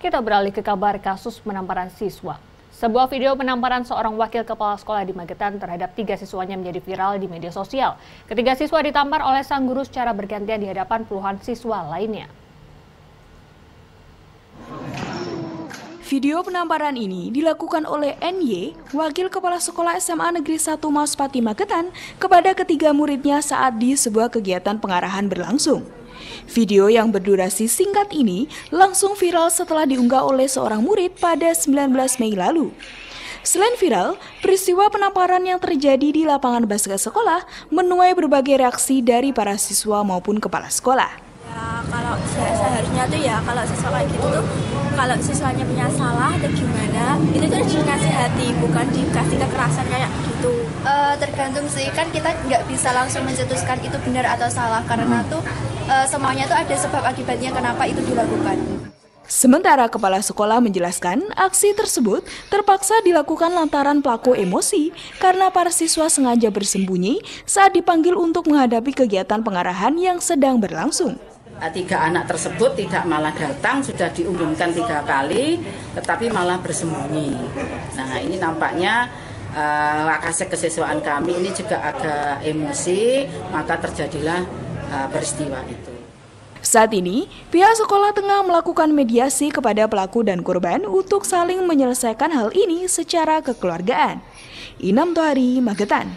Kita beralih ke kabar kasus penamparan siswa. Sebuah video penamparan seorang wakil kepala sekolah di Magetan terhadap 3 siswanya menjadi viral di media sosial. Ketiga siswa ditampar oleh sang guru secara bergantian di hadapan puluhan siswa lainnya. Video penamparan ini dilakukan oleh N.Y., wakil kepala sekolah SMA Negeri 1 Maospati Magetan, kepada ketiga muridnya saat di sebuah kegiatan pengarahan berlangsung. Video yang berdurasi singkat ini langsung viral setelah diunggah oleh seorang murid pada 19 Mei lalu. Selain viral, peristiwa penamparan yang terjadi di lapangan basket sekolah menuai berbagai reaksi dari para siswa maupun kepala sekolah. Ya, kalau seharusnya tuh ya kalau siswa kayak gitu tuh, kalau siswanya punya salah atau gimana itu tuh dinasihati, bukan dikasih kekerasan kayak gitu. Tergantung sih, kan kita nggak bisa langsung mencetuskan itu benar atau salah, karena tuh semuanya tuh ada sebab akibatnya kenapa itu dilakukan. Sementara kepala sekolah menjelaskan aksi tersebut terpaksa dilakukan lantaran pelaku emosi karena para siswa sengaja bersembunyi saat dipanggil untuk menghadapi kegiatan pengarahan yang sedang berlangsung. 3 anak tersebut tidak malah datang, sudah diumumkan 3 kali, tetapi malah bersembunyi. Nah, ini nampaknya kasih kesiswaan kami ini juga agak emosi, maka terjadilah peristiwa itu. Saat ini, pihak sekolah tengah melakukan mediasi kepada pelaku dan korban untuk saling menyelesaikan hal ini secara kekeluargaan. Inam Tohari, Magetan.